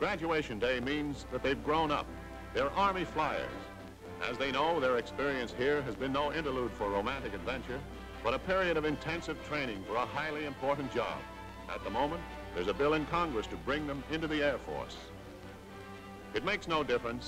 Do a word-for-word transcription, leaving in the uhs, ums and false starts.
Graduation day means that they've grown up. They're Army flyers. As they know, their experience here has been no interlude for romantic adventure, but a period of intensive training for a highly important job. At the moment, there's a bill in Congress to bring them into the Air Force. It makes no difference